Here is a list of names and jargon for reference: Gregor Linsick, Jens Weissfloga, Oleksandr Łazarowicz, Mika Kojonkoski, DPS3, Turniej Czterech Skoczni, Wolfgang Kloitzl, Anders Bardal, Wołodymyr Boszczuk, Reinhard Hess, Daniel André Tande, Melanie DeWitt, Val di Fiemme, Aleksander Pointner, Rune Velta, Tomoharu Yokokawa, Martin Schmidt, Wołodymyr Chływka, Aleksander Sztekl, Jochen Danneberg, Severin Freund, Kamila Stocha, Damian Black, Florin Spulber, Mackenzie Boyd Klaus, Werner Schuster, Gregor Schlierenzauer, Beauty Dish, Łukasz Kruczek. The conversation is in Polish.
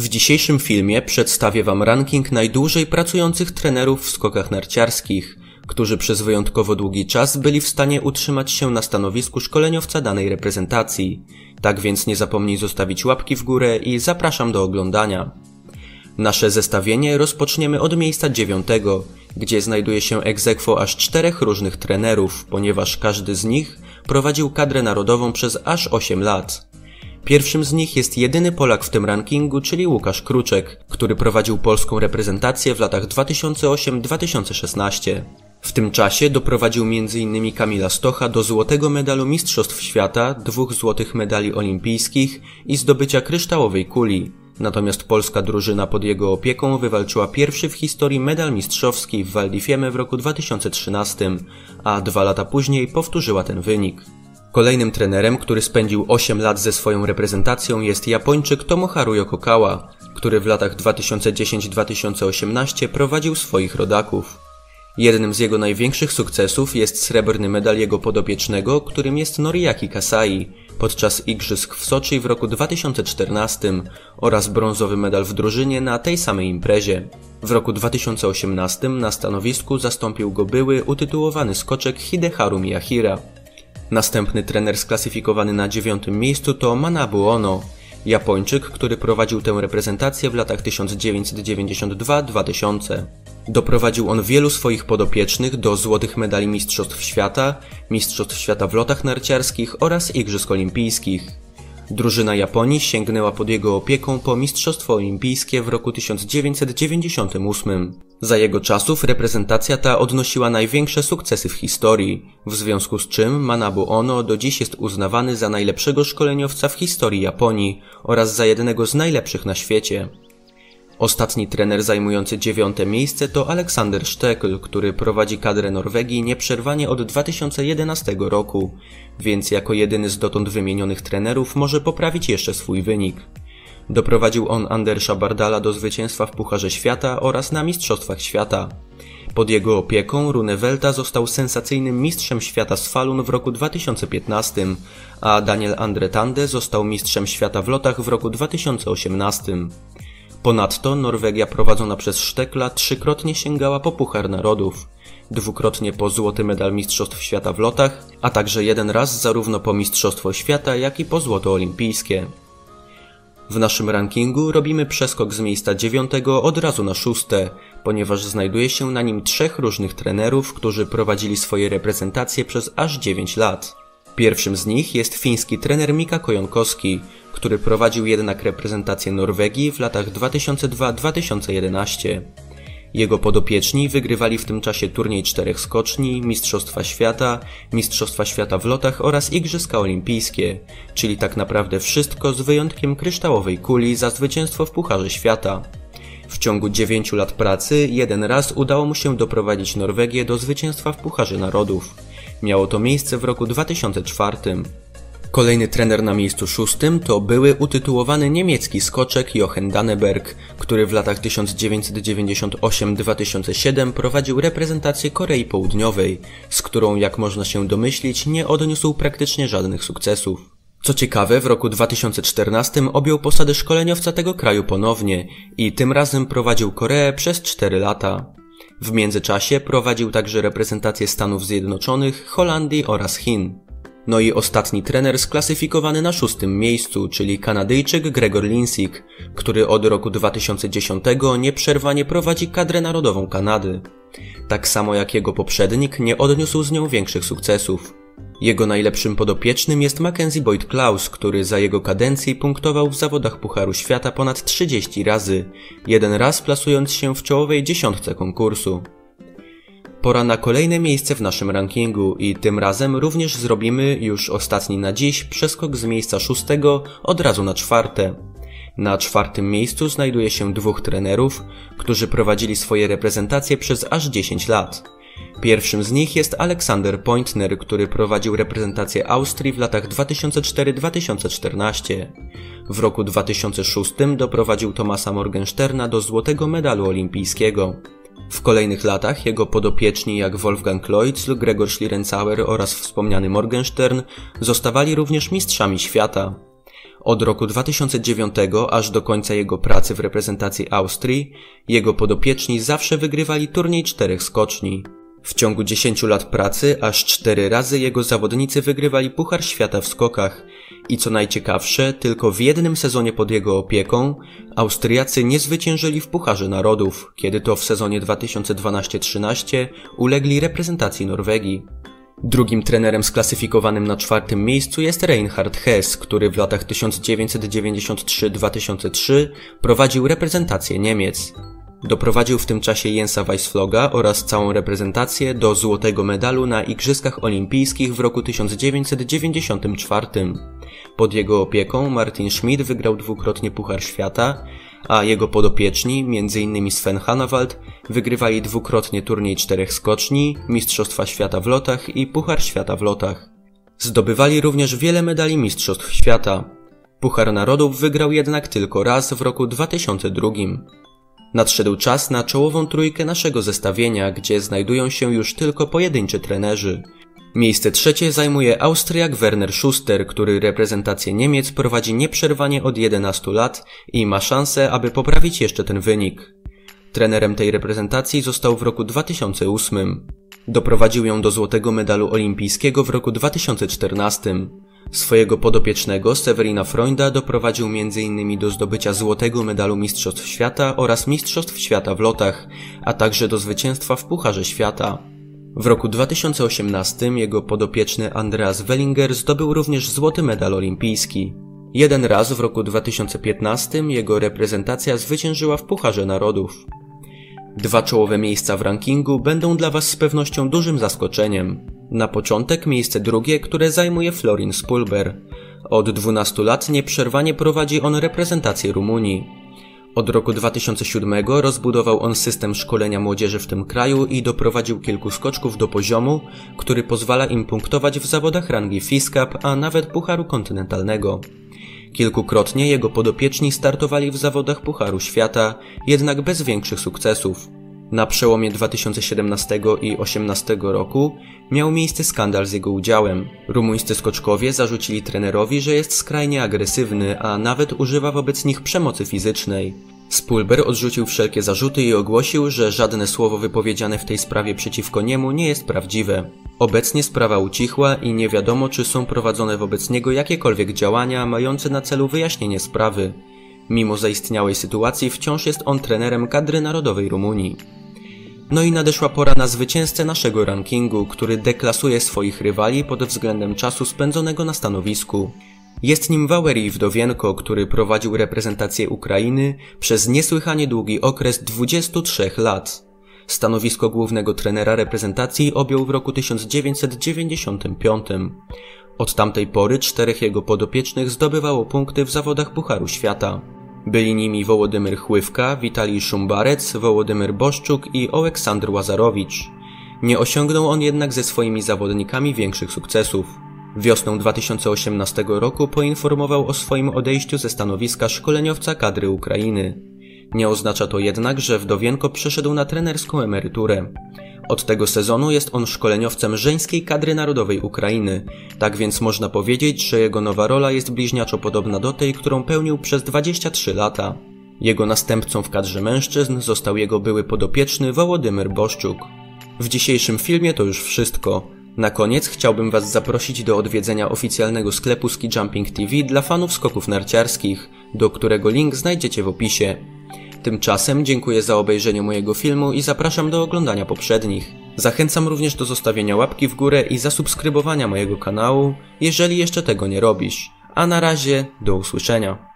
W dzisiejszym filmie przedstawię Wam ranking najdłużej pracujących trenerów w skokach narciarskich, którzy przez wyjątkowo długi czas byli w stanie utrzymać się na stanowisku szkoleniowca danej reprezentacji. Tak więc nie zapomnij zostawić łapki w górę i zapraszam do oglądania. Nasze zestawienie rozpoczniemy od miejsca 9, gdzie znajduje się ex aequo aż 4 różnych trenerów, ponieważ każdy z nich prowadził kadrę narodową przez aż 8 lat. Pierwszym z nich jest jedyny Polak w tym rankingu, czyli Łukasz Kruczek, który prowadził polską reprezentację w latach 2008-2016. W tym czasie doprowadził m.in. Kamila Stocha do złotego medalu Mistrzostw Świata, 2 złotych medali olimpijskich i zdobycia kryształowej kuli. Natomiast polska drużyna pod jego opieką wywalczyła pierwszy w historii medal mistrzowski w Val di Fiemme w roku 2013, a 2 lata później powtórzyła ten wynik. Kolejnym trenerem, który spędził 8 lat ze swoją reprezentacją, jest Japończyk Tomoharu Yokokawa, który w latach 2010-2018 prowadził swoich rodaków. Jednym z jego największych sukcesów jest srebrny medal jego podopiecznego, którym jest Noriyaki Kasai, podczas igrzysk w Soczi w roku 2014 oraz brązowy medal w drużynie na tej samej imprezie. W roku 2018 na stanowisku zastąpił go były utytułowany skoczek Hideharu Miyahira. Następny trener sklasyfikowany na 9. miejscu to Manabu Ono, Japończyk, który prowadził tę reprezentację w latach 1992-2000. Doprowadził on wielu swoich podopiecznych do złotych medali Mistrzostw Świata w lotach narciarskich oraz Igrzysk Olimpijskich. Drużyna Japonii sięgnęła pod jego opieką po Mistrzostwo Olimpijskie w roku 1998. Za jego czasów reprezentacja ta odnosiła największe sukcesy w historii, w związku z czym Manabu Ono do dziś jest uznawany za najlepszego szkoleniowca w historii Japonii oraz za jednego z najlepszych na świecie. Ostatni trener zajmujący 9. miejsce to Aleksander Sztekl, który prowadzi kadrę Norwegii nieprzerwanie od 2011 roku, więc jako jedyny z dotąd wymienionych trenerów może poprawić jeszcze swój wynik. Doprowadził on Andersa Bardala do zwycięstwa w Pucharze Świata oraz na Mistrzostwach Świata. Pod jego opieką Rune Velta został sensacyjnym mistrzem świata z falun w roku 2015, a Daniel André Tande został mistrzem świata w lotach w roku 2018. Ponadto Norwegia prowadzona przez Sztekla 3-krotnie sięgała po Puchar Narodów, 2-krotnie po złoty medal Mistrzostw Świata w lotach, a także 1 raz zarówno po Mistrzostwo Świata, jak i po złoto olimpijskie. W naszym rankingu robimy przeskok z miejsca 9 od razu na 6, ponieważ znajduje się na nim 3 różnych trenerów, którzy prowadzili swoje reprezentacje przez aż 9 lat. Pierwszym z nich jest fiński trener Mika Kojonkoski, który prowadził jednak reprezentację Norwegii w latach 2002-2011. Jego podopieczni wygrywali w tym czasie Turniej Czterech Skoczni, Mistrzostwa Świata w lotach oraz Igrzyska Olimpijskie, czyli tak naprawdę wszystko z wyjątkiem kryształowej kuli za zwycięstwo w Pucharze Świata. W ciągu 9 lat pracy 1 raz udało mu się doprowadzić Norwegię do zwycięstwa w Pucharze Narodów. Miało to miejsce w roku 2004. Kolejny trener na miejscu 6 to były utytułowany niemiecki skoczek Jochen Danneberg, który w latach 1998-2007 prowadził reprezentację Korei Południowej, z którą, jak można się domyślić, nie odniósł praktycznie żadnych sukcesów. Co ciekawe, w roku 2014 objął posadę szkoleniowca tego kraju ponownie i tym razem prowadził Koreę przez 4 lata. W międzyczasie prowadził także reprezentację Stanów Zjednoczonych, Holandii oraz Chin. No i ostatni trener sklasyfikowany na 6. miejscu, czyli Kanadyjczyk Gregor Linsick, który od roku 2010 nieprzerwanie prowadzi kadrę narodową Kanady. Tak samo jak jego poprzednik, nie odniósł z nią większych sukcesów. Jego najlepszym podopiecznym jest Mackenzie Boyd Klaus, który za jego kadencji punktował w zawodach Pucharu Świata ponad 30 razy, 1 raz plasując się w czołowej 10 konkursu. Pora na kolejne miejsce w naszym rankingu i tym razem również zrobimy, już ostatni na dziś, przeskok z miejsca 6 od razu na 4. Na 4. miejscu znajduje się 2 trenerów, którzy prowadzili swoje reprezentacje przez aż 10 lat. Pierwszym z nich jest Aleksander Pointner, który prowadził reprezentację Austrii w latach 2004-2014. W roku 2006 doprowadził Thomasa Morgensterna do złotego medalu olimpijskiego. W kolejnych latach jego podopieczni jak Wolfgang Kloitzl, Gregor Schlierenzauer oraz wspomniany Morgenstern zostawali również mistrzami świata. Od roku 2009 aż do końca jego pracy w reprezentacji Austrii, jego podopieczni zawsze wygrywali turniej czterech skoczni. W ciągu 10 lat pracy aż 4 razy jego zawodnicy wygrywali Puchar Świata w skokach i co najciekawsze, tylko w jednym sezonie pod jego opieką Austriacy nie zwyciężyli w Pucharze Narodów, kiedy to w sezonie 2012-13 ulegli reprezentacji Norwegii. Drugim trenerem sklasyfikowanym na 4. miejscu jest Reinhard Hess, który w latach 1993-2003 prowadził reprezentację Niemiec. Doprowadził w tym czasie Jensa Weissfloga oraz całą reprezentację do złotego medalu na Igrzyskach Olimpijskich w roku 1994. Pod jego opieką Martin Schmidt wygrał 2-krotnie Puchar Świata, a jego podopieczni, m.in. Sven Hannawald, wygrywali 2-krotnie turniej czterech skoczni, Mistrzostwa Świata w lotach i Puchar Świata w lotach. Zdobywali również wiele medali Mistrzostw Świata. Puchar Narodów wygrał jednak tylko raz w roku 2002. Nadszedł czas na czołową trójkę naszego zestawienia, gdzie znajdują się już tylko pojedynczy trenerzy. Miejsce 3. zajmuje Austriak Werner Schuster, który reprezentację Niemiec prowadzi nieprzerwanie od 11 lat i ma szansę, aby poprawić jeszcze ten wynik. Trenerem tej reprezentacji został w roku 2008. Doprowadził ją do złotego medalu olimpijskiego w roku 2014. Swojego podopiecznego Severina Freunda doprowadził m.in. do zdobycia złotego medalu Mistrzostw Świata oraz Mistrzostw Świata w lotach, a także do zwycięstwa w Pucharze Świata. W roku 2018 jego podopieczny Andreas Wellinger zdobył również złoty medal olimpijski. Jeden raz w roku 2015 jego reprezentacja zwyciężyła w Pucharze Narodów. 2 czołowe miejsca w rankingu będą dla Was z pewnością dużym zaskoczeniem. Na początek miejsce 2, które zajmuje Florin Spulber. Od 12 lat nieprzerwanie prowadzi on reprezentację Rumunii. Od roku 2007 rozbudował on system szkolenia młodzieży w tym kraju i doprowadził kilku skoczków do poziomu, który pozwala im punktować w zawodach rangi FIS Cup, a nawet Pucharu Kontynentalnego. Kilkukrotnie jego podopieczni startowali w zawodach Pucharu Świata, jednak bez większych sukcesów. Na przełomie 2017 i 2018 roku miał miejsce skandal z jego udziałem. Rumuńscy skoczkowie zarzucili trenerowi, że jest skrajnie agresywny, a nawet używa wobec nich przemocy fizycznej. Spulber odrzucił wszelkie zarzuty i ogłosił, że żadne słowo wypowiedziane w tej sprawie przeciwko niemu nie jest prawdziwe. Obecnie sprawa ucichła i nie wiadomo, czy są prowadzone wobec niego jakiekolwiek działania mające na celu wyjaśnienie sprawy. Mimo zaistniałej sytuacji wciąż jest on trenerem kadry narodowej Rumunii. No i nadeszła pora na zwycięzcę naszego rankingu, który deklasuje swoich rywali pod względem czasu spędzonego na stanowisku. Jest nim Walerij Wdowienko, który prowadził reprezentację Ukrainy przez niesłychanie długi okres 23 lat. Stanowisko głównego trenera reprezentacji objął w roku 1995. Od tamtej pory 4 jego podopiecznych zdobywało punkty w zawodach Pucharu Świata. Byli nimi Wołodymyr Chływka, Witali Szumbarec, Wołodymyr Boszczuk i Oleksandr Łazarowicz. Nie osiągnął on jednak ze swoimi zawodnikami większych sukcesów. Wiosną 2018 roku poinformował o swoim odejściu ze stanowiska szkoleniowca kadry Ukrainy. Nie oznacza to jednak, że Wdowienko przeszedł na trenerską emeryturę. Od tego sezonu jest on szkoleniowcem żeńskiej kadry narodowej Ukrainy, tak więc można powiedzieć, że jego nowa rola jest bliźniaczo podobna do tej, którą pełnił przez 23 lata. Jego następcą w kadrze mężczyzn został jego były podopieczny Wołodymyr Boszczuk. W dzisiejszym filmie to już wszystko. Na koniec chciałbym Was zaprosić do odwiedzenia oficjalnego sklepu Ski Jumping TV dla fanów skoków narciarskich, do którego link znajdziecie w opisie. Tymczasem dziękuję za obejrzenie mojego filmu i zapraszam do oglądania poprzednich. Zachęcam również do zostawienia łapki w górę i zasubskrybowania mojego kanału, jeżeli jeszcze tego nie robisz. A na razie, do usłyszenia.